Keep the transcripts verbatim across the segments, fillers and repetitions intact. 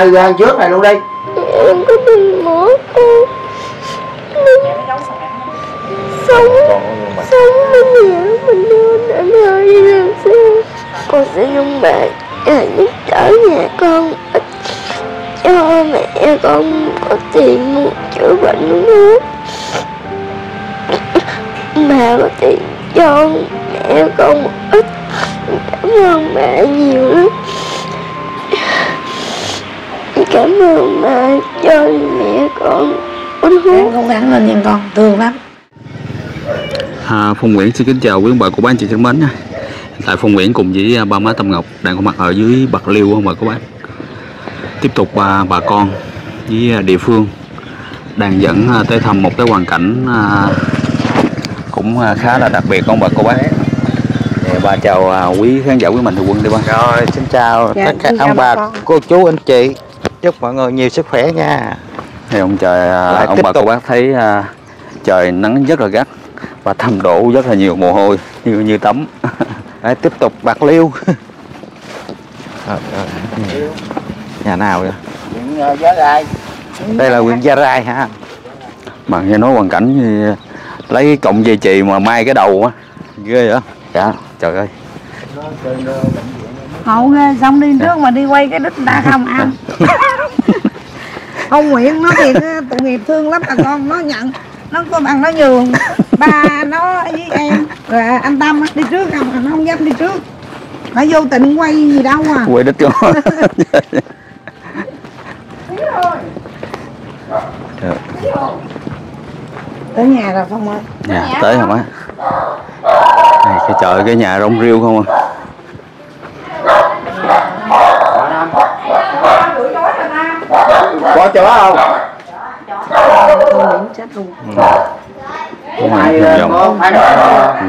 hai ra trước này luôn đi. Em có tin mổ con. Sống, sống với mẹ mình luôn anh ơi, đi làm sao? Con sẽ dung mẹ, em giúp đỡ nhà con, cho mẹ con có tiền mua chữa bệnh luôn. Mà có tiền cho mẹ con một ít, cảm ơn mẹ nhiều lắm. Cảm ơn mẹ cho mẹ con uống thuốc. Không đáng lên nha con, thương lắm. Hà Phong Nguyễn xin kính chào quý ông bà cô bác anh chị thân mến nha. Tại Phong Nguyễn cùng với ba má Tâm Ngọc đang có mặt ở dưới Bạc Liêu ông bà cô bác. Tiếp tục bà, bà con với địa phương đang dẫn tới thăm một cái hoàn cảnh cũng khá là đặc biệt ông bà cô bác. Bà chào quý khán giả quý mạnh thường quân đi ba. Rồi xin chào dạ, tất cả ông bà, con. Cô chú anh chị. Chúc mọi người nhiều sức khỏe nha. Thì ông trời lại ông bà tục. Cô bác thấy uh, trời nắng rất là gắt và thấm đổ rất là nhiều mồ hôi như như tắm. Đấy, tiếp tục Bạc Liêu. à, à, nhà nào vậy? Quyền Gia Rai. Đây là Quyền Gia Rai hả? Mà nghe nói hoàn cảnh thì lấy cộng dây chì mà mai cái đầu á, ghê vậy? Dạ, trời ơi. Hậu ghê, xong đi trước mà đi quay cái đít đã không ăn. Ông Nguyễn nó thiệt tội nghiệp thương lắm, bà con nó nhận. Nó có bằng nó nhường ba nó với em. Rồi anh Tâm đi trước không, nó không dám đi trước. Nó vô tình quay gì đâu à. Quay đít cho. Tới nhà rồi Phong ơi. Nhà, nhà tới không á? Cái trời, cái nhà rong riêu không à. Có chó không?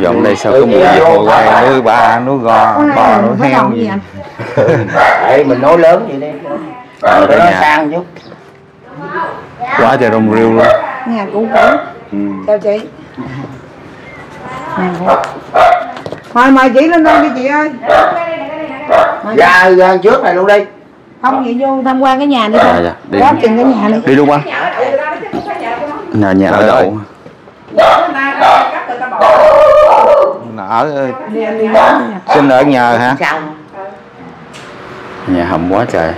Dòng đây sao có mùi gì hồi quay nuôi ba, nuôi gò, bò, nuôi heo gì. Đấy, mình nói lớn vậy đi. Ở đó sang chút. Quá trời rong riêu luôn. Nhà cũng cũ. Chào chị. Thôi mời chị lên đây đi chị ơi. Ra ra trước này luôn đi. Không vậy vô tham quan cái nhà đi thôi. Dạ, đi. Quá chừng cái nhà đi. Đi luôn anh. Nhà nhà ở đâu? Ở xin ở nhờ hả? Nhà hầm quá trời.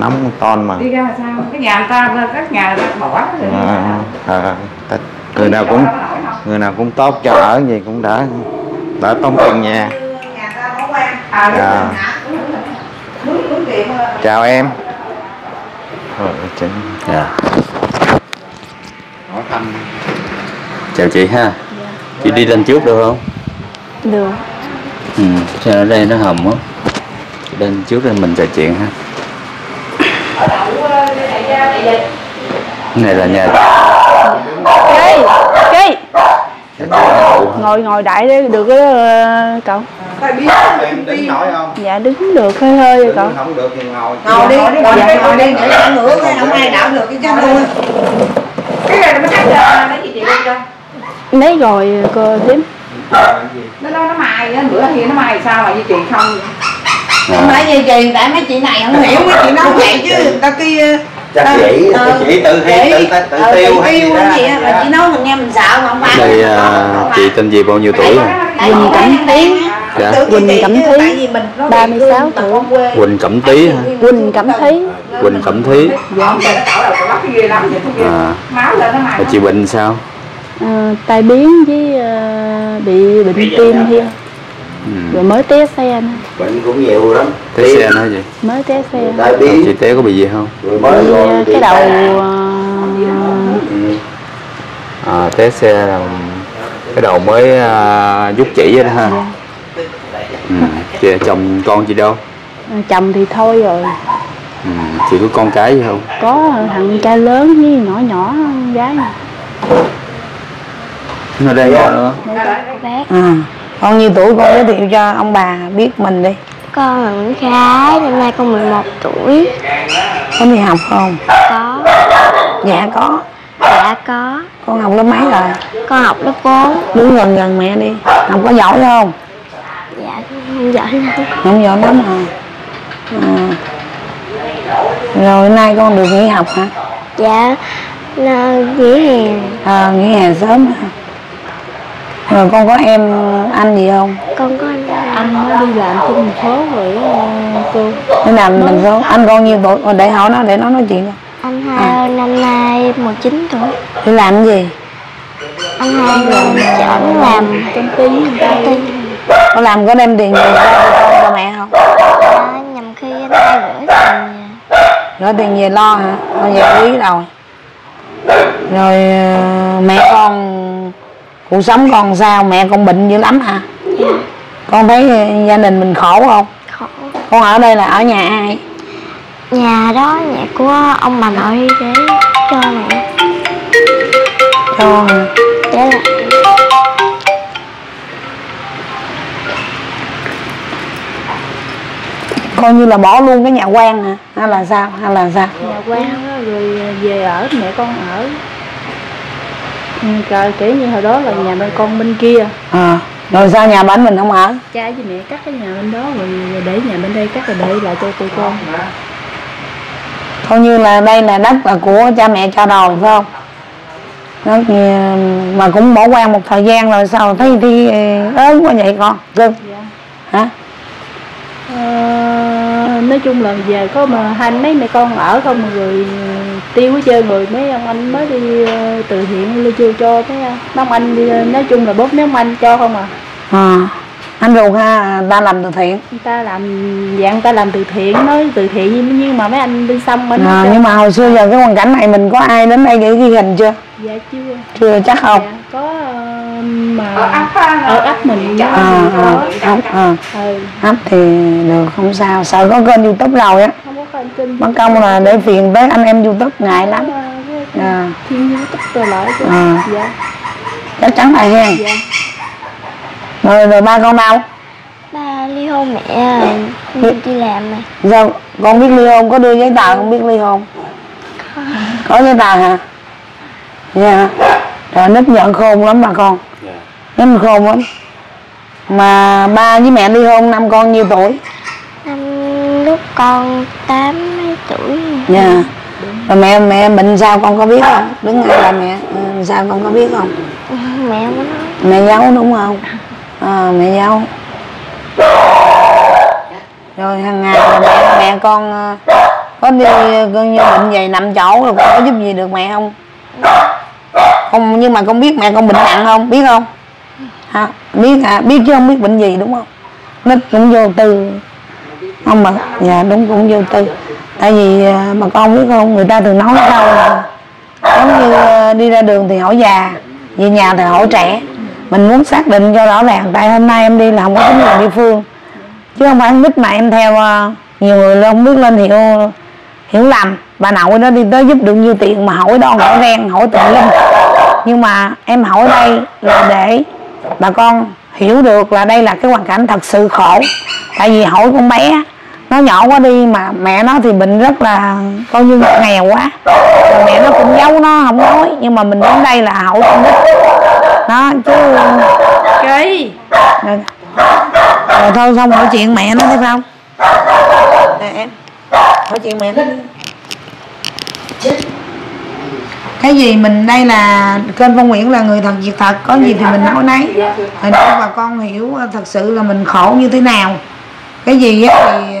Nóng ton mà. Đi ra sao? Cái nhà ta các nhà ta bỏ rồi. Người nào cũng người nào cũng tốt cho ở gì cũng đã đã tốn tiền nhà. À. Chào em. Dạ. Chào chị ha. Chị đi lên trước được không? Được. Ừ, sao ở đây nó hầm á. Chị lên trước lên mình trò chuyện ha. Này là nhà. Kỳ, kỳ. Ngồi ngồi đại đi được đó cậu. Em đứng nổi không? Dạ đứng được hơi hơi vậy cậu. Không được thì ngồi. Ngồi đi, ngồi đi, ngồi đi, ngồi ngửa cái không ai đảo được cái chân luôn. Cái này nó cắt ra mấy chị chị lên cho. Lấy rồi cô thím. Nó nó nó mài á, bữa thì nó mài sao mà với chị không. Không phải như chị, tại mấy chị này không hiểu mấy chị nó không vậy chứ. Ta kia chắc chị, chị tự tiêu tự tiêu hay gì đó. Chị nói mình nghe mình sợ mà không ăn. Đây chị tên gì bao nhiêu tuổi rồi? Quỳnh Cẩm Thúy. Dạ. Quỳnh Cẩm Thúy ba mươi sáu tuổi. Quỳnh Cẩm Thúy hả? Quỳnh Cẩm Thúy. Quỳnh Cẩm Thúy. À. Chị bệnh sao? À, tai biến với uh, bị bệnh tim thêm. Ừ. Rồi mới té xe nữa. Bệnh cũng nhiều lắm. Té xe nữa gì? Mới té xe. Tại biến. Chị té có bị gì không? Rồi mới rồi cái đầu à, té xe là cái đầu mới rút uh, chỉ vậy đó ha. Ừ. Chị chồng con chị đâu? À, chồng thì thôi rồi. Ừ. Chị có con cái gì không? Có thằng trai lớn với nhỏ nhỏ gái. Ở đây còn nữa. À. Con nhiêu tuổi con giới thiệu cho ông bà biết mình đi. Con là Nguyễn Khải, năm nay con mười một tuổi. Có đi học không? Có. Dạ có. Dạ có. Con học lớp mấy rồi? Con học lớp bốn. Đứng gần gần mẹ đi. Học có giỏi không? Dạ không giỏi lắm. Không giỏi lắm hả? À. Rồi nay con được nghỉ học hả? Dạ, là nghỉ hè. À, nghỉ hè sớm hả? Rồi con có em anh gì không? Con có anh. Anh nó đi làm trên thành phố rồi cô. Đi làm thành phố. Anh con nhiêu tuổi? Để hỏi nó, để nó nói chuyện. Anh Hai à. Năm nay mười chín tuổi. Đi làm gì? Anh Hai chọn làm công ty. Con làm có đem tiền về cho mẹ không? À, nhầm khi anh Hai gửi tiền. Gửi tiền về lo hả? Con về quý rồi. Rồi mẹ con, cuộc sống con sao? Mẹ con bệnh dữ lắm hả? Dạ. Con thấy gia đình mình khổ không? Khổ. Con ở đây là ở nhà ai? Nhà đó, nhà của ông bà nội để cho mẹ. Cho hả? Để là... Coi như là bỏ luôn cái nhà quan hả? Hay là sao? Hay là sao? Nhà quan đó, rồi về ở, mẹ con ở. Trời, kiểu như hồi đó là nhà bên con bên kia. À. Rồi sao nhà bên mình không ở? Cha với mẹ cắt cái nhà bên đó rồi để nhà bên đây cắt rồi để lại cho tụi con. Coi như là đây là đất là của cha mẹ cho rồi phải không? Đất mà cũng bỏ quan một thời gian rồi sao thấy đi ớn quá vậy con? Cưng. Dạ. Hả? À, nói chung là về có mà hai mấy mẹ con ở không rồi tiêu hết trơn rồi mấy ông anh mới đi từ huyện Lê Chiêu cho mấy ông anh đi, nói chung là bóp mấy ông anh cho không à. À anh ruột ha, ta làm từ thiện, ta làm dạng ta làm từ thiện, nói từ thiện nhưng mà mấy anh đi xong mình à, nhưng mà hồi xưa giờ cái hoàn cảnh này mình có ai đến đây để ghi hình chưa? Dạ chưa. Chưa chắc không? Dạ, có mà ở ấp mình à, à, ấp à. Ừ. Ấp thì được không sao, sợ có kênh YouTube rồi á, bắn công là để phiền với anh em YouTube ngại lắm. À. À. Dạ. Chắc chắn là nghe. Dạ. Rồi rồi ba con đâu? Ba ly hôn mẹ rồi, đi làm rồi. Giờ con biết ly hôn có đưa giấy tờ không? Biết ly hôn? Có. Có giấy tờ hả? Dạ. Trời, nít giận khôn lắm bà con. Dạ. Nít khôn lắm. Mà ba với mẹ ly hôn năm con nhiêu tuổi? Năm lúc con tám mấy tuổi. Dạ. Rồi mẹ mẹ bệnh sao con có biết không? Đứng ngay là mẹ sao con có biết không? Mẹ không nói. Mẹ giấu đúng không? À, mẹ giấu. Rồi hàng ngày là mẹ, mẹ con có đi cơn như bệnh về nằm chỗ rồi con có giúp gì được mẹ không? Không, nhưng mà con biết mẹ con bệnh nặng không? Biết không? À, biết à, biết chứ không biết bệnh gì đúng không? Nít cũng vô tư. Không mà, dạ đúng cũng vô tư. Tại vì mà con biết không, người ta thường nói câu là giống như đi ra đường thì hỏi già, về nhà thì hỏi trẻ. Mình muốn xác định cho rõ ràng, tại hôm nay em đi là không có tính là địa phương. Chứ không phải biết mà em theo nhiều người không biết lên hiểu hiểu lầm. Bà nội đó đi tới giúp được nhiêu tiền mà hỏi đo hỏi ren, hỏi tự linh. Nhưng mà em hỏi đây là để bà con hiểu được là đây là cái hoàn cảnh thật sự khổ. Tại vì hỏi con bé, nó nhỏ quá đi mà mẹ nó thì bệnh rất là coi như nghèo quá. Rồi mẹ nó cũng giấu nó, không nói. Nhưng mà mình đến đây là hỏi con nít. Đó, chứ... Rồi, rồi thôi xong hỏi chuyện mẹ nó thấy không? Nè em, hỏi chuyện mẹ nó. Cái gì mình đây là kênh Phong Nguyễn là người thật việc thật, có gì thì mình nói nấy. Để bà con hiểu thật sự là mình khổ như thế nào. Cái gì thì...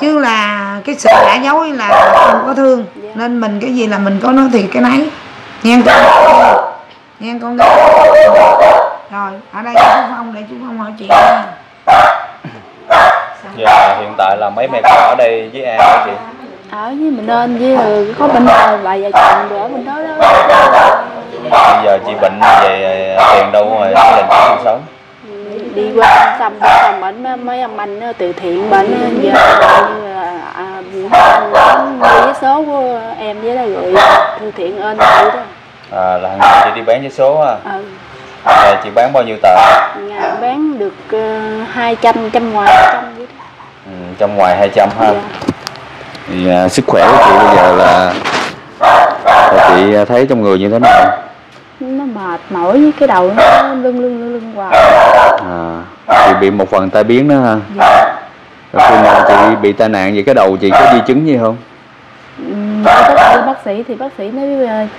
Chứ là cái sự giả dối là không có thương. Nên mình cái gì là mình có nói thiệt cái nấy. Nghe không? Nghe con gái. Rồi, ở đây chú Phong để chú Phong hỏi chuyện nha. Dạ, hiện tại là mấy mẹ con ở đây với ai hả chị? Ở với mình nên với có bệnh rồi, bà vợ chồng rồi ở bên đó đó. Bây giờ chị bệnh về tiền đâu rồi, gia đình có cuộc sống? Đi qua xong xong bệnh mấy ông anh từ thiện bệnh giờ như là à, mua vé số của em với đó gửi từ thiện ơn vậy đó. À, là hàng ngày chị đi bán vé số ha. Ừ. À, chị bán bao nhiêu tờ? Ngày bán được uh, hai trăm, trăm ngoài một trăm vậy đó. Ừ, trăm ngoài hai trăm ha. Dạ. Thì uh, sức khỏe của chị bây giờ là, là chị thấy trong người như thế nào? Nó mệt mỏi với cái đầu nó lưng lưng lưng hoài. À, chị bị một phần tai biến đó ha. Dạ. Rồi khi mà chị bị tai nạn vậy cái đầu chị có di chứng gì không? Tới tới đây bác sĩ thì bác sĩ nói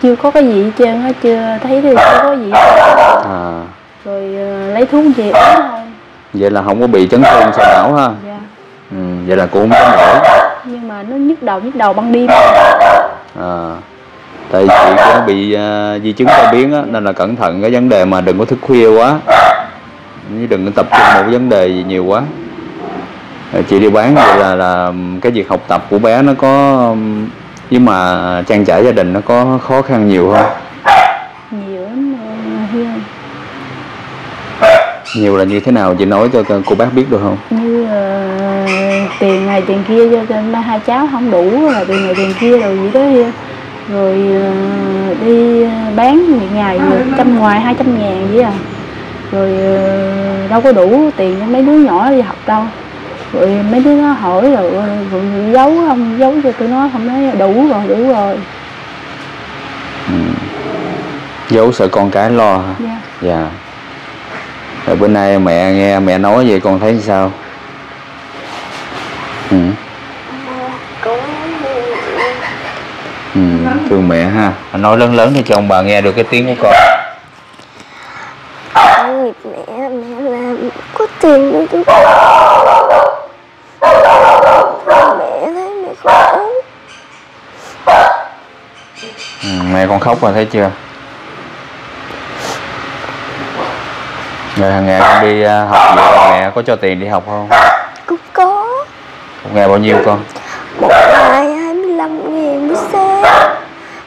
chưa có cái gì hết trơn hết, chưa thấy thì chưa có gì hết. À. Rồi lấy thuốc về uống thôi. Vậy là không có bị chấn thương sọ não ha? Dạ. Ừ, vậy là cô không có nổi. Nhưng mà nó nhức đầu, nhức đầu ban đêm. À. Tại chị cũng bị uh, di chứng tai biến á, nên là cẩn thận cái vấn đề mà đừng có thức khuya quá, đừng có tập trung một cái vấn đề gì nhiều quá. Chị đi bán vậy là là cái việc học tập của bé nó có, nhưng mà trang trải gia đình nó có khó khăn nhiều không? Nhiều lắm. Nhiều là như thế nào, chị nói cho cô bác biết được không? Như là tiền này tiền kia cho hai cháu không đủ, là tiền này tiền kia rồi gì đó hiên. Rồi uh, đi bán ngày ngày trăm ngoài hai trăm ngàn vậy à. Rồi uh, đâu có đủ tiền cho mấy đứa nhỏ đi học đâu. Rồi mấy đứa nó hỏi rồi, rồi giấu không giấu cho tụi nó, không nói đủ rồi đủ rồi. Ừ. Giấu sợ con cái lo hả? Dạ. Dạ. Rồi bữa nay mẹ nghe mẹ nói vậy con thấy sao? Ừ. Ừ, thương mẹ ha. Nói lớn lớn thì cho ông bà nghe được cái tiếng của con. Mẹ, mẹ làm có tiền nữa chứ. Mẹ thấy mẹ khổ. Ừ, mẹ con khóc rồi thấy chưa? Rồi hàng ngày con đi học vậy là mẹ có cho tiền đi học không? Cũng có. Một ngày bao nhiêu con? Một ngày hai mươi lăm nghìn buổi sáng,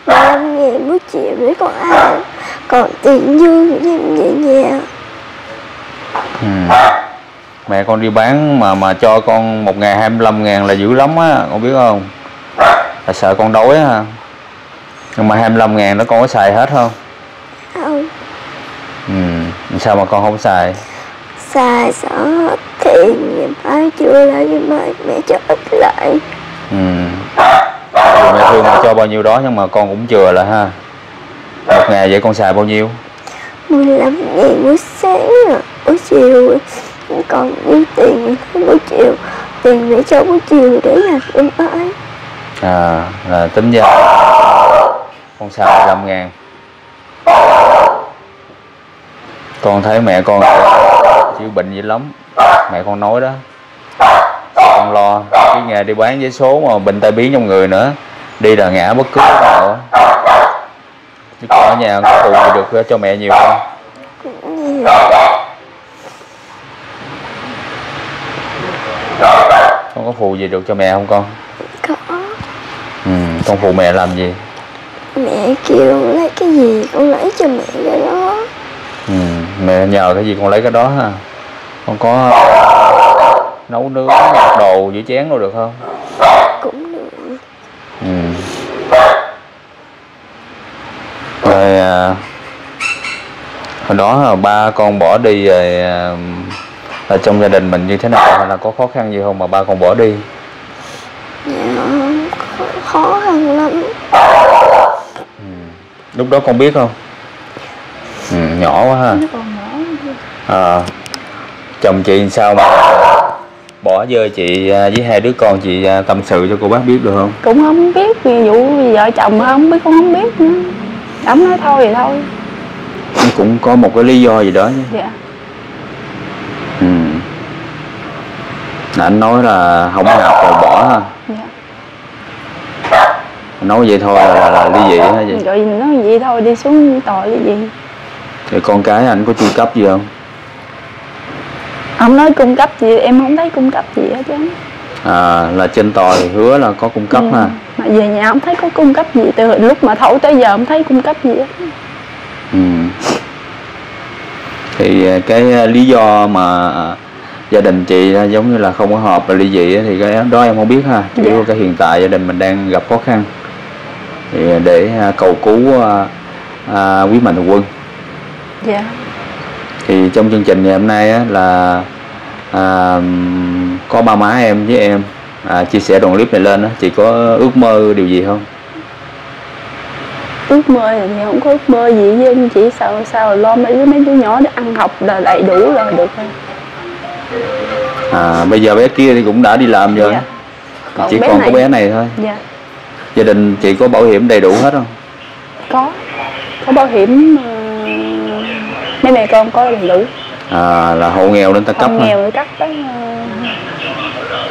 ba mươi nghìn buổi chiều để con ăn, còn tiền dư thì em nhẹ nhàng. Ừ. Mẹ con đi bán mà mà cho con một ngày hai mươi lăm ngàn là dữ lắm á, con biết không? Là sợ con đói ha. Nhưng mà hai mươi lăm ngàn đó con có xài hết không? Không. Ừ. Sao mà con không xài? Xài sợ hết tiền, ngày mai chưa lại, ngày mai mẹ cho ít lại. Ừ. Mẹ thương mà cho bao nhiêu đó nhưng mà con cũng chừa lại ha. Một ngày vậy con xài bao nhiêu? mười lăm ngàn buổi sáng, buổi chiều còn nhiêu tiền buổi chiều, tiền mẹ cho buổi chiều để làm em ơi. À, là tính ra con xài mười lăm ngàn. Con thấy mẹ con chịu bệnh vậy lắm, mẹ con nói đó, con lo cái nghề đi bán giấy số mà bệnh tai biến trong người nữa, đi là ngã bất cứ lúc nào. Chứ con ở nhà con phụ thì được cho mẹ nhiều không? Con có phụ gì được cho mẹ không con? Có. Ừ, con phụ mẹ làm gì? Mẹ kêu lấy cái gì con lấy cho mẹ cái đó. Ừ, mẹ nhờ cái gì con lấy cái đó ha. Con có nấu nướng, giặt đồ, giữ chén đâu được không? Cũng được. Ừ. Rồi à, hồi đó ba con bỏ đi rồi à, là trong gia đình mình như thế nào, hay là có khó khăn gì không mà ba con bỏ đi? Dạ, khó khăn lắm. Ừ. Lúc đó con biết không? Ừ, nhỏ quá ha. À, chồng chị sao mà bỏ rơi chị với hai đứa con, chị tâm sự cho cô bác biết được không? Cũng không biết, vụ vợ chồng không biết, cũng không biết nữa. Ổng nói thôi thì thôi. Cũng có một cái lý do gì đó nha. Dạ. Ừ. Anh nói là không hợp rồi bỏ ha. Dạ. Nói vậy thôi là, là, là ly dị hả vậy? Rồi nói vậy thôi đi xuống tội cái gì. Thì con cái anh có chu cấp gì không? Ông nói cung cấp gì, em không thấy cung cấp gì hết trơn. À, là trên tòa thì hứa là có cung cấp ừ, ha. Mà về nhà không thấy có cung cấp gì, từ lúc mà thấu tới giờ không thấy cung cấp gì hết. Ừ. Thì cái lý do mà gia đình chị giống như là không có hợp là ly dị thì cái đó em không biết ha. Chỉ dạ. Biết cái hiện tại gia đình mình đang gặp khó khăn. Thì để cầu cứu à, quý mạnh thường quân. Dạ. Thì trong chương trình ngày hôm nay á, là à, có ba má em với em à, chia sẻ đoạn clip này lên á, chị có ước mơ điều gì không? Ước mơ là chị không có ước mơ gì với chị, sao sao lo mấy đứa mấy đứa nhỏ để ăn học là đầy đủ là được thôi. À, bây giờ bé kia thì cũng đã đi làm rồi. Dạ. Còn chỉ còn có bé này thôi. Dạ. Gia đình chị có bảo hiểm đầy đủ hết không? Có, có bảo hiểm, mấy mẹ con có đầy đủ. À, là hộ nghèo nên ta cấp. Hộ nghèo nên cấp đó.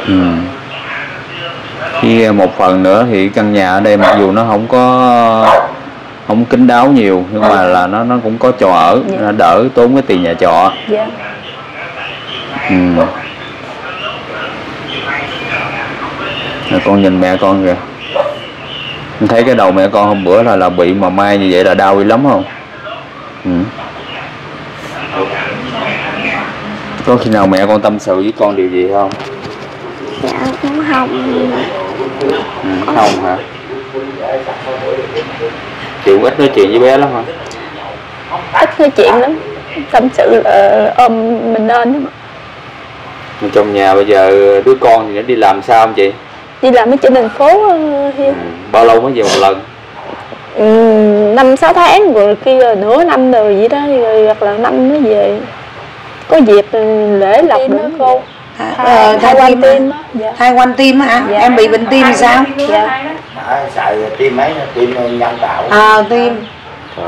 Ừ. Với một phần nữa thì căn nhà ở đây mặc dù nó không có không kín đáo nhiều nhưng mà là nó nó cũng có chỗ ở, yeah. Nó đỡ tốn cái tiền nhà trọ. Yeah. Ừ. Rồi con nhìn mẹ con kìa, con thấy cái đầu mẹ con hôm bữa là là bị mà mai như vậy là đau dữ lắm không? Ừ. Có khi nào mẹ con tâm sự với con điều gì không? Dạ cũng không. Ừ, không hả? Chị cũng ít nói chuyện với bé lắm hả? Ít nói chuyện lắm, tâm sự là ôm mình lên đó mà. Trong nhà bây giờ đứa con thì nó đi làm sao không chị? Đi làm ở trên thành phố. Ừ, bao lâu mới về một lần? năm sáu ừ, tháng rồi kia nửa năm rồi vậy đó, rồi hoặc là năm mới về. Có dịp lễ lộc nữa cô. À, à, thai quan tim, thai quan tim hả? Dạ. Em bị bệnh tim thì sao? Dạ. Sợ tim ấy, tim nhân tạo. À, tim.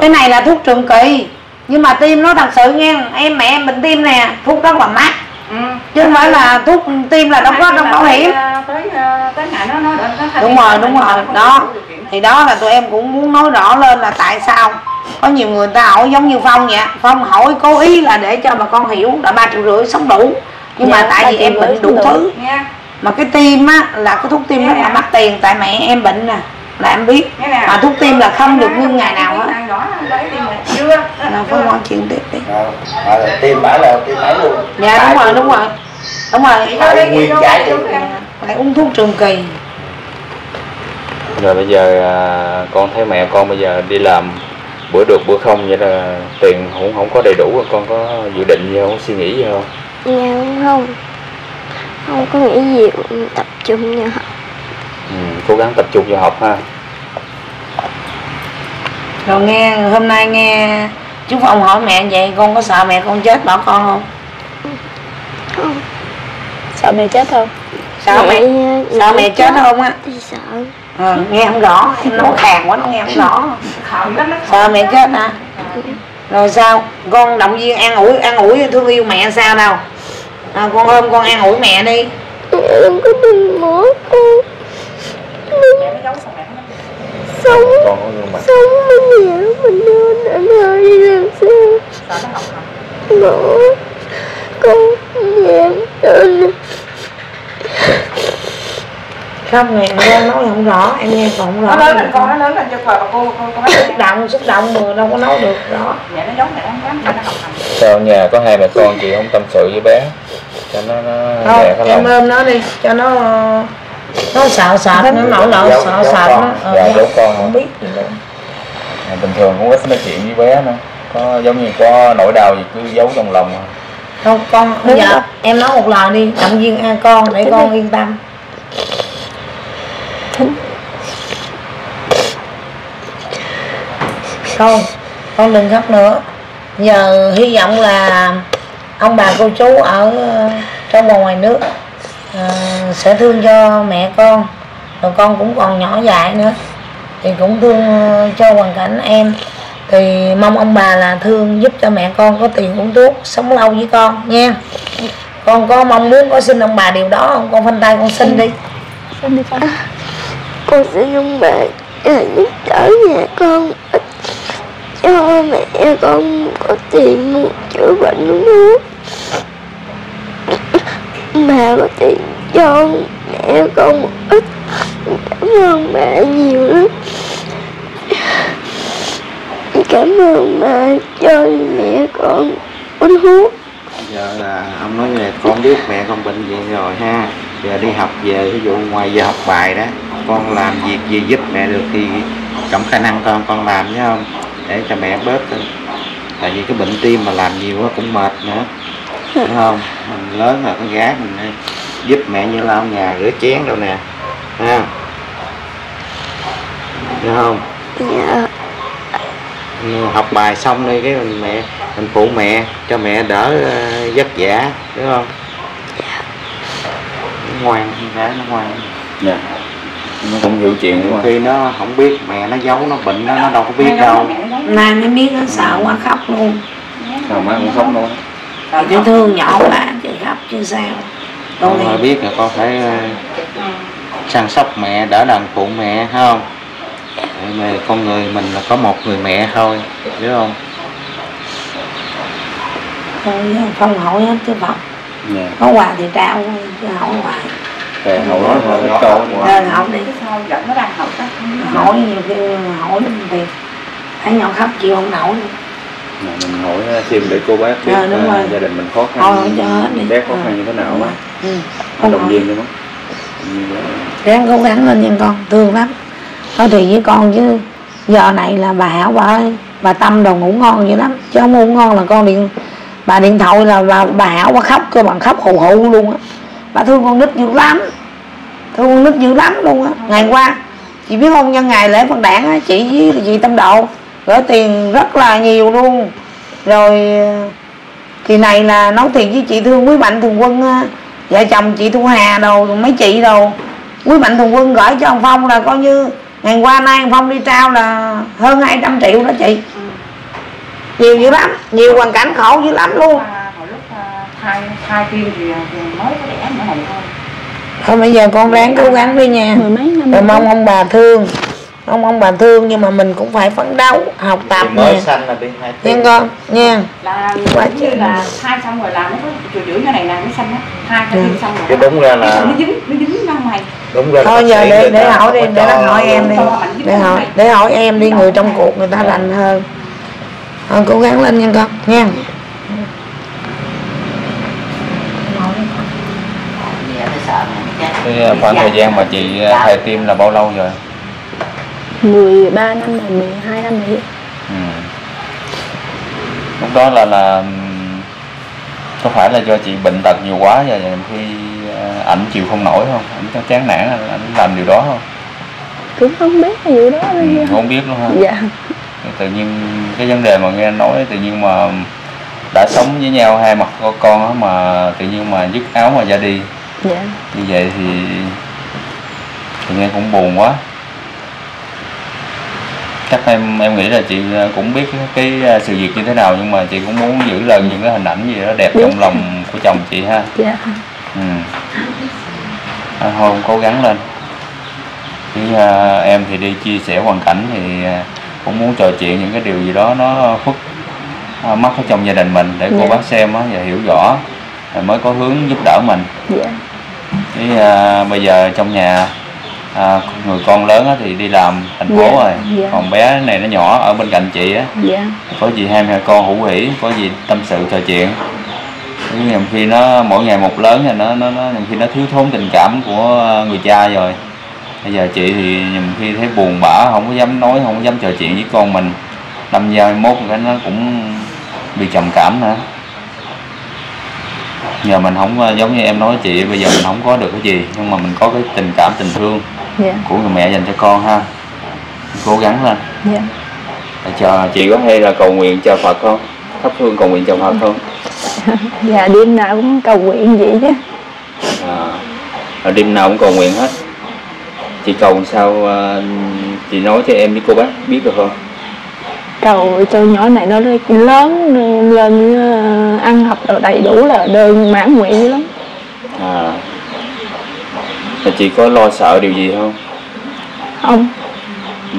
Cái này là thuốc trường kỳ, nhưng mà tim nó thật sự nghe, em mẹ em bệnh tim nè, thuốc đó là mắc. Ừ. Chứ không phải là thuốc tim là đâu có trong bảo hiểm. Đúng rồi, đúng rồi. Đó, thì đó là tụi em cũng muốn nói rõ lên là tại sao. Có nhiều người ta hỏi giống như Phong vậy, Phong hỏi cố ý là để cho bà con hiểu là ba triệu rưỡi sống đủ. Nhưng dạ, mà tại vì em bệnh đủ thứ nha. Mà cái tim á, là cái thuốc tim rất là mắc tiền. Tại mẹ em bệnh nè, là em biết. Mà thuốc tim là không được ngưng ngày nào á. Nào Phong nói chuyện tiếp đi. Tim bả là tim bả luôn. Dạ đúng rồi, đúng rồi. Đúng rồi. Nguyên giải được. Phải uống thuốc trường kỳ. Rồi bây giờ con thấy mẹ con bây giờ đi làm bữa được bữa không, vậy là tiền cũng không có đầy đủ. Con có dự định gì không, suy nghĩ gì không? Dạ không, không có nghĩ gì, tập trung vào học. Ừ, cố gắng tập trung vào học ha. Rồi nghe hôm nay nghe chú Phong hỏi mẹ vậy, con có sợ mẹ con chết bỏ con không? Không. Sợ mẹ chết không? Sợ mẹ, mẹ sợ mẹ chết không á? Sợ. Ừ, nghe không rõ, em nói khàn quá nó nghe không rõ. Sợ mẹ chết hả? Rồi sao? Con động viên an ủi, an ủi thương yêu mẹ sao đâu? À, con ôm con an ủi mẹ đi. Em có đừng mổ con. Sống, sống với mẹ mình luôn, anh ơi đi làm sao? Mổ con mẹ mình. Không mẹ, con nói không rõ, em nghe còn không rõ. Nó lớn lên con, nó lớn lên cho bà cô, cô, cô nói xúc động, xúc động mà đâu có nói được rõ. Mẹ nó giống mẹ không dám, mẹ nó học hành. Sao nhà có hai mẹ con chị không tâm sự với bé? Cho nó, nó không, mẹ em ôm nó đi, cho nó nó sợ sệt, nó nổi nổi, sợ sệt nó. Dạ, giấu con không biết. Bình thường cũng ít nói chuyện với bé nữa. Có giống như có nỗi đau gì cứ giấu trong lòng mà. Không, con, bây giờ em nói một lời đi, động viên an con để con yên tâm. Không, con đừng khóc nữa. Giờ hy vọng là ông bà cô chú ở trong và ngoài nước à, sẽ thương cho mẹ con. Rồi con cũng còn nhỏ dại nữa thì cũng thương cho hoàn cảnh em. Thì mong ông bà là thương giúp cho mẹ con có tiền uống thuốc, sống lâu với con nha. Con có mong muốn có xin ông bà điều đó không? Con phanh tay con xin đi. Xin đi con. Con sẽ dùng bà để giúp đỡ nhà con, cho mẹ con có tiền mua chữa bệnh uống thuốc, mà có tiền cho mẹ con một ít. Cảm ơn mẹ nhiều lắm. Cảm ơn mẹ cho mẹ con uống thuốc. Giờ là ông nói nghe, con biết mẹ con bệnh gì rồi ha. Giờ đi học về, ví dụ ngoài giờ học bài đó, con làm việc gì giúp mẹ được thì trong khả năng con con làm chứ không, để cho mẹ bớt. Tại vì cái bệnh tim mà làm nhiều quá cũng mệt nữa, đúng không? Mình lớn rồi, con gái mình giúp mẹ như lau nhà, rửa chén đâu nè, ha, đúng không? Học bài xong đi cái mình mẹ mình phụ mẹ cho mẹ đỡ vất vả, đúng không? Ngoan, con gái nó ngoan. Dạ. Nó cũng hiểu chuyện quá. Khi nó không biết mẹ nó giấu, nó bệnh, nó, nó đâu có biết đâu. Nay nó biết nó sợ quá khóc luôn. Rồi má cũng khóc luôn. Rồi cái thương nhỏ bà chứ khóc chứ sao. Con mà biết là con phải săn sóc mẹ, đỡ đần phụ mẹ không? Mẹ con người mình là có một người mẹ thôi, hiểu không? Không, không hỏi hết chứ Phật. Yeah. Có quà thì trao chứ hỏi hoài. Để hỏi nói hỏi cái câu hỏi đi. Nó đang học đó. Hỏi nhiều khi hỏi thì thấy nhỏ khóc chịu không nổi. Mình hỏi xem để cô bác biết uh, gia đình mình khó khăn, bé khó khăn như thế nào á. Ừ. Động viên đúng không? Ráng cố gắng lên nha con, thương lắm. Nói thiệt với con chứ giờ này là bà Hảo bà ơi, bà Tâm đồ ngủ ngon vậy lắm. Chứ không ngủ ngon là con điện, bà điện thoại là bà, bà Hảo bà khóc cơ, bà khóc hù hụ luôn á. Bà thương con nít dữ lắm, thương con nít dữ lắm luôn á. Ngày qua, chị biết không, nhân ngày lễ Phật Đản á, chị với chị Tâm Đậu gửi tiền rất là nhiều luôn. Rồi kỳ này là nói thiệt với chị thương Quý Mạnh Thường Quân á, vợ chồng chị Thu Hà đồ, mấy chị đồ. Quý Mạnh Thường Quân gửi cho ông Phong là coi như ngày qua nay ông Phong đi trao là hơn hai trăm triệu đó chị. Ừ. Nhiều dữ lắm, nhiều hoàn cảnh khổ dữ lắm luôn. À, hồi lúc thai, thai tiên thì mới có đẻ nữa này thôi. Thôi bây giờ con ráng cố gắng đi nha. Rồi mong ông bà thương. Ông ông bà thương nhưng mà mình cũng phải phấn đấu, học tập nè. Mới sanh là bị hai tiếng. Nha con, nha. Là quá như là thai xong rồi là nó có chùi chữa cái này là nó sanh á. Thai cái xong rồi. Cái đúng ra là nó dính, nó dính ra ngoài. Đúng ra là. Thôi giờ để để hỏi đi, để nó hỏi em đi. Để hỏi, để hỏi em đi, người trong cuộc người ta lành hơn. Thôi cố gắng lên nha con, nha. Cái khoảng thời gian mà chị thai tim là bao lâu rồi? mười ba năm rồi, mười hai năm rồi. Ừ. Lúc đó là là có phải là do chị bệnh tật nhiều quá và khi ảnh chịu không nổi không? Ảnh chán nản ảnh làm điều đó không? Cũng không biết là điều đó. Ừ, không biết luôn ha. Dạ. Tự nhiên cái vấn đề mà nghe anh nói tự nhiên mà đã sống với nhau hai mặt có con mà tự nhiên mà dứt áo mà ra đi. Dạ. Như vậy thì thì nghe cũng buồn quá. Chắc em em nghĩ là chị cũng biết cái sự việc như thế nào nhưng mà chị cũng muốn giữ lại những cái hình ảnh gì đó đẹp biết trong lòng của chồng chị ha. Dạ. Ừ. À, thôi cố gắng lên. Chứ à, em thì đi chia sẻ hoàn cảnh thì cũng muốn trò chuyện những cái điều gì đó nó khuất à, mắc ở trong gia đình mình để dạ. cô bác xem á và hiểu rõ rồi mới có hướng giúp đỡ mình. Dạ. Chứ à, bây giờ trong nhà à, người con lớn á thì đi làm thành phố yeah, rồi yeah. Còn bé này nó nhỏ ở bên cạnh chị á yeah. Có gì hai mẹ con hữu hỉ, có gì tâm sự trò chuyện. Nhiều khi nó mỗi ngày một lớn thì nó nó nhiều khi nó thiếu thốn tình cảm của người cha rồi. Bây giờ chị thì nhiều khi thấy buồn bã, không có dám nói, không có dám trò chuyện với con mình. Năm hai mươi mốt cái nó cũng bị trầm cảm nữa. Giờ mình không giống như em nói chị, bây giờ mình không có được cái gì nhưng mà mình có cái tình cảm tình thương yeah. của người mẹ dành cho con ha. Cố gắng lên. Dạ. Yeah. Chờ chị có hay là cầu nguyện cho Phật không? Thắp hương cầu nguyện cho Phật không? Dạ đêm nào cũng cầu nguyện vậy chứ. À, đêm nào cũng cầu nguyện hết. Chị cầu sao uh, chị nói cho em với cô bác biết được không? Cầu cho nhỏ này nó lớn lên ăn học đồ đầy đủ là đơn mãn nguyện dữ lắm. À. Mà chị có lo sợ điều gì không? Không. Ừ.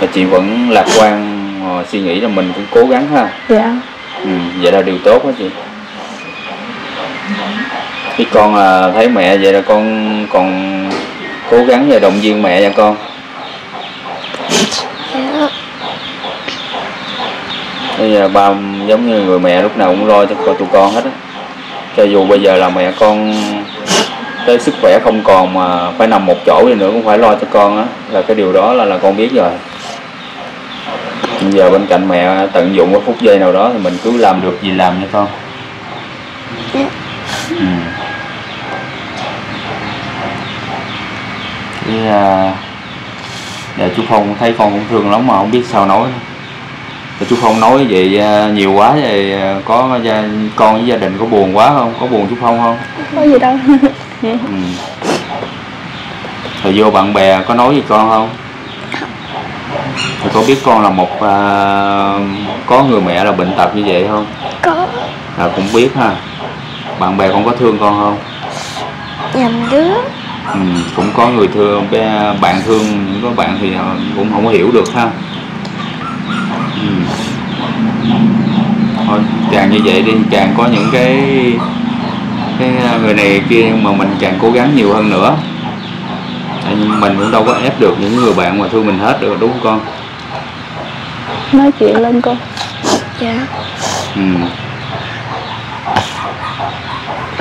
Mà chị vẫn lạc quan suy nghĩ là mình cũng cố gắng ha. Dạ. Ừ, vậy là điều tốt đó chị. Khi con thấy mẹ vậy là con còn cố gắng và động viên mẹ nha con. Bây giờ ba giống như người mẹ lúc nào cũng lo cho tụi con hết á. Cho dù bây giờ là mẹ con tới sức khỏe không còn mà phải nằm một chỗ đi nữa cũng phải lo cho con á. Là cái điều đó là là con biết rồi. Bây giờ bên cạnh mẹ tận dụng cái phút giây nào đó thì mình cứ làm được gì làm nha con. Ừ. Cái, à, giờ chú Phong thấy con cũng thương lắm mà không biết sao nói. Chú Phong nói vậy nhiều quá thì có con với gia đình có buồn quá không? Có buồn chú Phong không? Có gì đâu. Ừ. Rồi vô bạn bè có nói với con không? Thì có biết con là một à, có người mẹ là bệnh tật như vậy không? Có. Là cũng biết ha. Bạn bè con có thương con không? Nhầm đứa. Ừ, cũng có người thương, bạn thương, những có bạn thì cũng không có hiểu được ha. Ừ. Thôi, chàng như vậy đi, chàng có những cái cái người này kia nhưng mà mình chàng cố gắng nhiều hơn nữa. Mình cũng đâu có ép được những người bạn mà thương mình hết được, đúng không con? Nói chuyện lên con. Dạ. Ừ.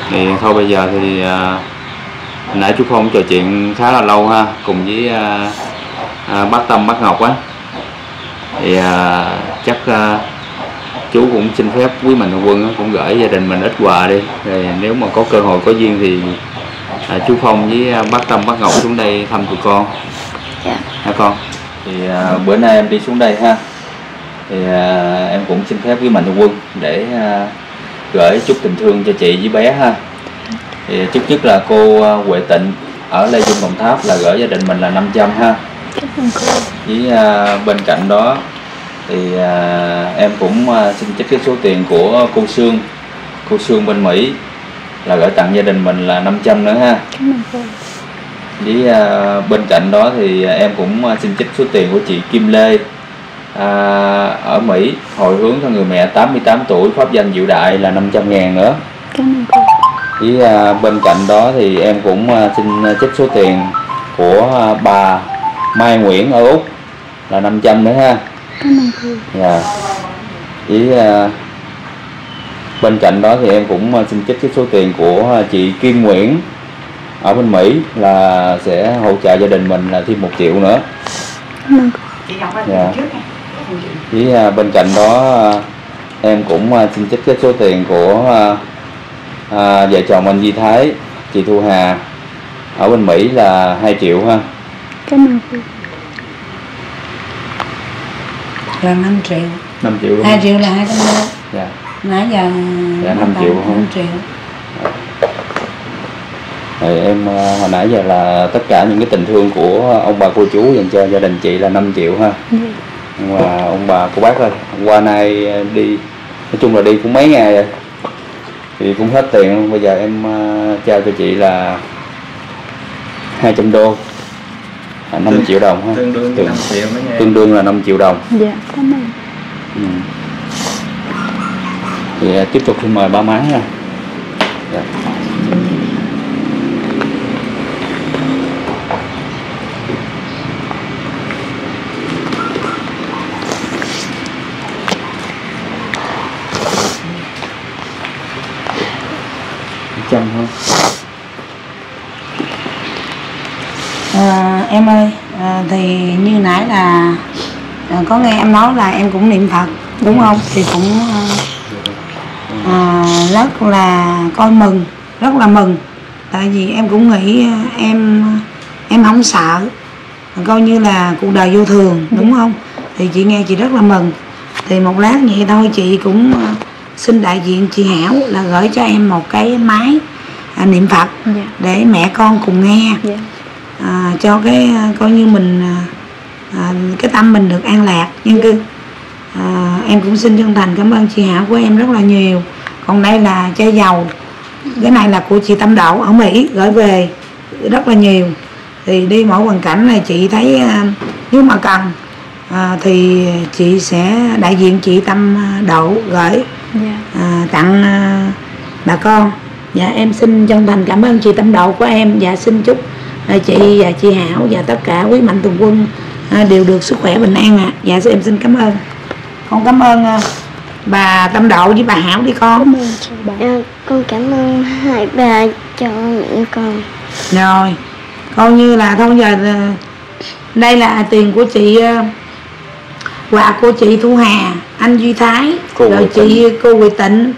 Thì thôi bây giờ thì uh, nãy chú Phong trò chuyện khá là lâu ha, cùng với uh, uh, bác Tâm, bác Ngọc á. Thì uh, chắc uh, chú cũng xin phép quý mạnh thường quân cũng gửi gia đình mình ít quà đi. Rồi nếu mà có cơ hội, có duyên thì À, chú Phong với bác Tâm, bác Ngọc xuống đây thăm tụi con. Dạ. Hả con? Thì à, bữa nay em đi xuống đây ha. Thì à, em cũng xin phép với mạnh thường quân để à, gửi chút tình thương cho chị với bé ha. Thì trước nhất là cô à, Huệ Tịnh ở Lê Dung Đồng Tháp là gửi gia đình mình là năm trăm ha. Với à, bên cạnh đó thì à, em cũng à, xin trích cái số tiền của cô Sương, cô Sương bên Mỹ là gửi tặng gia đình mình là năm trăm nữa ha. Với à, bên cạnh đó thì em cũng xin trích số tiền của chị Kim Lê à, ở Mỹ hồi hướng cho người mẹ tám mươi tám tuổi pháp danh Diệu Đại là năm trăm ngàn nữa. Với à, bên cạnh đó thì em cũng xin trích số tiền của bà Mai Nguyễn ở Úc là năm trăm nữa ha. Yeah. Với à, bên cạnh đó thì em cũng xin trích cái số tiền của chị Kim Nguyễn ở bên Mỹ là sẽ hỗ trợ gia đình mình là thêm một triệu nữa. Dạ. Với bên cạnh đó em cũng xin trích cái số tiền của à, vợ chồng anh Duy Thái, chị Thu Hà ở bên Mỹ là hai triệu ha. Là năm triệu. năm triệu. hai triệu là hai trăm ngàn. Dạ. Nãy giờ là năm triệu không? năm triệu. Rồi em hồi nãy giờ là tất cả những cái tình thương của ông bà cô chú dành cho gia đình chị là năm triệu ha. Ừ. Nhưng mà ông bà cô bác ơi, qua nay đi nói chung là đi cũng mấy ngày rồi thì cũng hết tiền. Bây giờ em trao cho chị là hai trăm đô à, năm triệu đồng ha. Tương đương, tương, năm triệu tương đương là năm triệu đồng. Dạ, cảm ơn. Ừ. Thì tiếp tục xin mời ba má nha. Dạ. Chăm không? À, em ơi, à, thì như nãy là à, có nghe em nói là em cũng niệm Phật đúng không? Thì cũng à, À, rất là coi mừng, rất là mừng. Tại vì em cũng nghĩ em em không sợ, coi như là cuộc đời vô thường đúng không? Thì chị nghe chị rất là mừng. Thì một lát vậy thôi chị cũng xin đại diện chị Hảo là gửi cho em một cái máy à, niệm Phật để mẹ con cùng nghe à, cho cái coi như mình à, cái tâm mình được an lạc nhân cư. À, em cũng xin chân thành cảm ơn chị Hảo của em rất là nhiều. Còn đây là chai dầu, cái này là của chị Tâm Đậu ở Mỹ gửi về rất là nhiều. Thì đi mỗi hoàn cảnh này chị thấy nếu mà cần à, thì chị sẽ đại diện chị Tâm Đậu gửi à, tặng à, bà con. Dạ em xin chân thành cảm ơn chị Tâm Đậu của em. Dạ xin chúc à, chị và chị Hảo và tất cả quý mạnh thường quân à, đều được sức khỏe bình an ạ. À. Dạ em xin cảm ơn. Con cảm ơn bà Tâm Đậu với bà Hảo đi con. Cảm ơn bà. À, con cảm ơn hai bà cho mẹ con. Rồi, coi như là thôi giờ đây là tiền của chị, quà của chị Thu Hà, anh Duy Thái, cô rồi chị Tịnh. Cô Huệ Tịnh,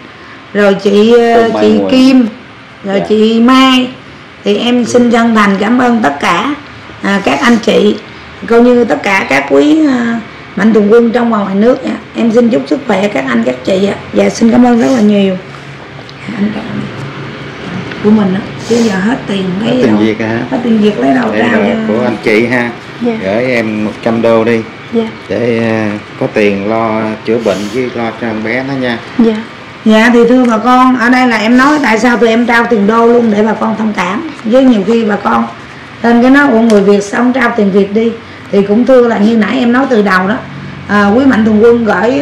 rồi chị chị Kim, rồi dạ. Chị Mai. Thì em xin chân thành cảm ơn tất cả à, các anh chị, coi như tất cả các quý à, mạnh thường quân trong và ngoài nước nha. Em xin chúc sức khỏe các anh các chị ạ. Dạ xin cảm ơn rất là nhiều của mình đó. chứ giờ hết tiền lấy hết tiền việc hả? Hết tiền việc lấy đầu để ra của anh chị ha. Yeah. Gửi em một trăm đô đi. Yeah. Để có tiền lo chữa bệnh với lo cho con bé nó nha. Dạ. Dạ thì thưa bà con, ở đây là em nói tại sao tụi em trao tiền đô luôn để bà con thông cảm. Với nhiều khi bà con tên cái nó của người Việt xong trao tiền Việt đi, thì cũng thưa là như nãy em nói từ đầu đó, à, quý mạnh thường quân gửi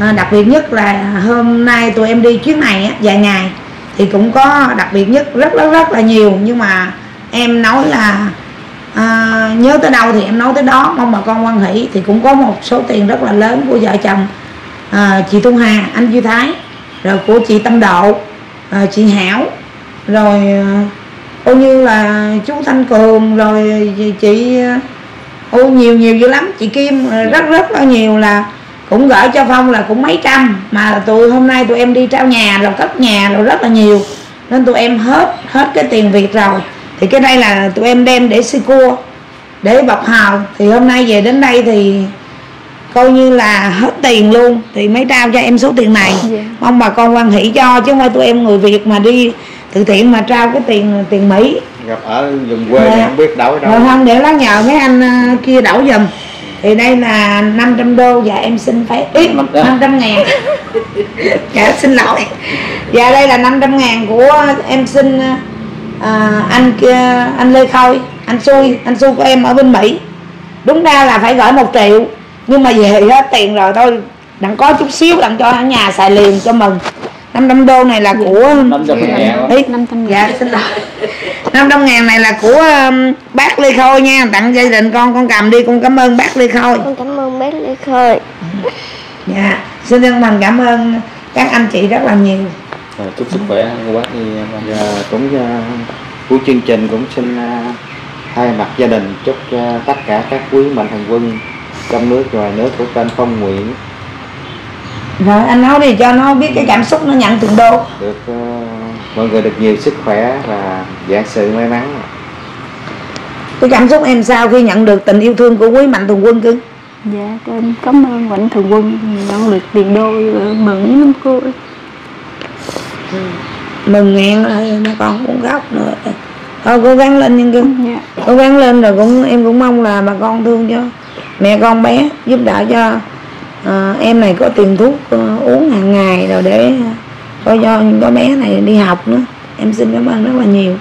à, đặc biệt nhất là hôm nay tụi em đi chuyến này á, vài ngày thì cũng có đặc biệt nhất rất rất rất là nhiều, nhưng mà em nói là à, nhớ tới đâu thì em nói tới đó, mong bà con hoan hỷ. Thì cũng có một số tiền rất là lớn của vợ chồng à, chị Thu Hà, anh Duy Thái, rồi của chị Tâm Đậu, à, chị Hảo, rồi coi như là chú Thanh Cường, rồi chị ô nhiều nhiều dữ lắm, chị Kim rất rất là nhiều, là cũng gửi cho Phong là cũng mấy trăm, mà tụi hôm nay tụi em đi trao nhà rồi cất nhà rồi rất là nhiều, nên tụi em hết hết cái tiền Việt rồi. Thì cái đây là tụi em đem để xi cua, để bọc hào, thì hôm nay về đến đây thì coi như là hết tiền luôn, thì mới trao cho em số tiền này. Yeah. Mong bà con hoan hỷ cho, chứ không phải tụi em người Việt mà đi từ thiện mà trao cái tiền tiền Mỹ, gặp ở vùng quê à, không biết đổ đâu. Rồi không, để nó nhờ mấy anh kia đổ giùm. Thì đây là năm trăm đô, và em xin phải ít năm trăm ngàn. Dạ xin lỗi. Và đây là năm trăm ngàn của em xin à, anh kia, anh Lê Khôi, anh Sui, anh Sui của em ở bên Mỹ. Đúng ra là phải gửi một triệu, nhưng mà về hết tiền rồi thôi, đặng có chút xíu đặng cho ở nhà xài liền cho mừng. năm trăm đô này là của năm trăm ngàn. Dạ xin lỗi. năm trăm ngàn này là của um, bác Ly Khôi nha, tặng gia đình con, con cầm đi, con cảm ơn bác Ly Khôi. Con cảm ơn bác Ly Khôi. Dạ, xin chân thành cảm ơn các anh chị rất là nhiều. Rồi, chúc sức khỏe cô bác. Thì giờ cũng của chương trình cũng xin uh, thay mặt gia đình chúc cho tất cả các quý mạnh thường quân trong nước ngoài nước của kênh Phong Nguyễn. Rồi anh nói đi cho nó biết cái cảm xúc nó nhận từng đô. Được uh, mọi người được nhiều sức khỏe và vạn sự may mắn. Cái cảm xúc em sao khi nhận được tình yêu thương của quý mạnh thường quân cưng? Dạ em cảm ơn mạnh thường quân nhận được tiền đô, mừng lắm cô. Ừ. Mừng ngàn rồi mấy con cũng khóc nữa. Thôi cố gắng lên nhân cưng. Dạ. Cố gắng lên rồi cũng em cũng mong là bà con thương cho mẹ con bé, giúp đỡ cho. À, em này có tiền thuốc uh, uống hàng ngày rồi để coi cho có bé này đi học nữa. Em xin cảm ơn rất là nhiều.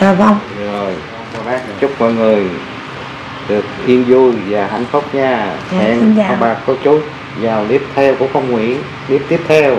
Rồi Phong. Rồi, bác chúc mọi người được yên vui và hạnh phúc nha. Dạ, hẹn các bà cô chú vào clip theo của Phong Nguyễn, clip tiếp theo.